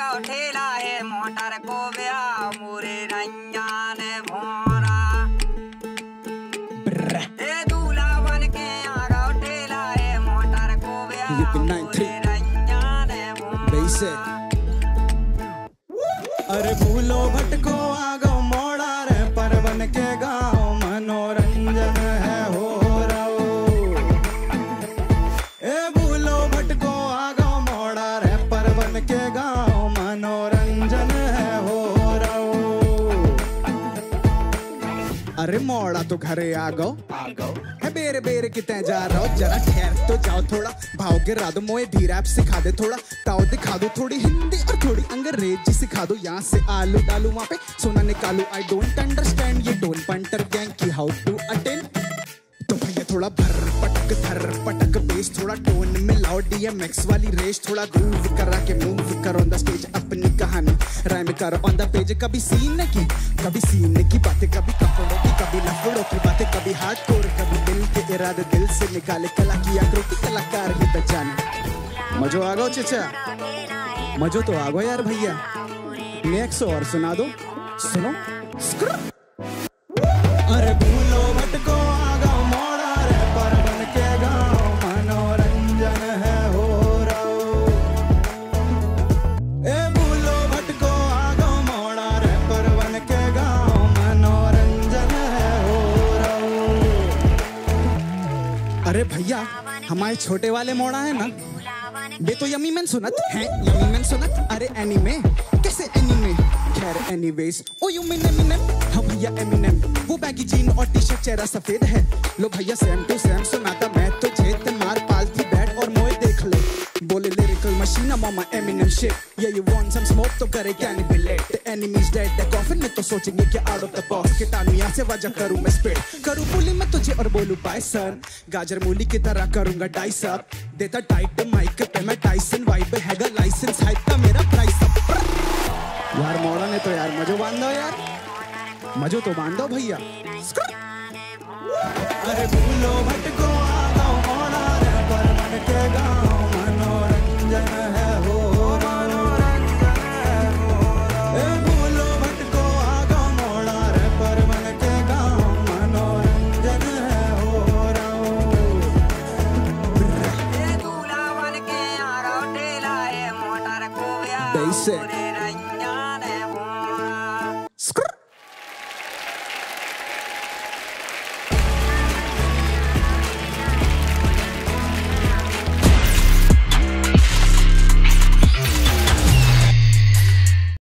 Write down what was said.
लगा ठेला है मोटर को ब्या मोरे रैया ने भोरा ए दूल्हा बन के आगा ठेला है मोटर को ब्या मोरे रैया ने भोरा। अरे भूलो भटको आगो मोड़ा रे परवन के गाँव मनोरंजन है हो के गाँव मनोरंजन है हो रहो। अरे मोड़ा तो घरे आ गो है बेरे बेरे कितने जा रहो जरा ठहर तो जाओ थोड़ा भाव गिरा दो मोए भी रैप सिखा दे थोड़ा ताओ दिखा दो थोड़ी हिंदी और थोड़ी अंग्रेजी सिखा दो यहाँ से आलू डालू वहाँ पे सोना निकालू। आई डोंट अंडरस्टैंड ये डोन पंटर गैंग की हाउ टू अटेंड तो भैया थोड़ा भर पटक थर पटक बेस थोड़ा टोन में लाओ DMX वाली रेस थोड़ा ग्रूव करा के मूव करो ऑन द स्टेज अपनी कहानी राइम करो ऑन द पेज। कभी सीने की बातें कभी कपड़ों की कभी लफड़ों की बातें कभी हार्डकोर कभी दिल के इरादे दिल से निकाले कला की आकृति कलाकार की पहचान। मजो आ गो चचा मजो तो आ गो यार भैया नेक्स्ट और सुना दो सुनो। अरे भूलो भटको अरे भैया हमारे छोटे वाले मोड़ा है ना ये तो यमी मैन सुनत है यमी मैन सुनत। अरे एनीमे कैसे एनीमे खैर anyways oh you mean Eminem हाँ भैया एमिनेम वो बैगी जीन और टी शर्ट चेहरा सफेद है लो भैया सेम टू सेम सुनाता मैं तो छेद मार पालती बैठ और मोए देख ले बोले लिरिकल मशीन मामा एमिनेम शिट या यू वांट सम स्मोक तो करे can be let the enemies dead the coffin में तो सोचेंगे क्या आउट ऑफ द बॉक्स किटानु यहां से वजह करूं मैं स्प्रेड करूं पुली मैं तुझे और बोलूं बाय सन गाजर मूली की तरह करूंगा डाइस अप देता टाइट माइक पे मैं टाइसन वाइब हैगा लाइसेंस हाइप का मेरा प्राइस अप। यार मोड़ा ने तो यार मजो बांधो यार मजो तो बांधो भैया। अरे भूलो भटको आ जाओ मोड़ा रे परवन के गांव मनोरंजन है हो मनोरंजन है हो। ए भूलो भटको आ जाओ मोड़ा रे परवन के गांव मनोरंजन है हो रहो। ए दूल्हा बन के आ रहो ठेला है मोटर को यार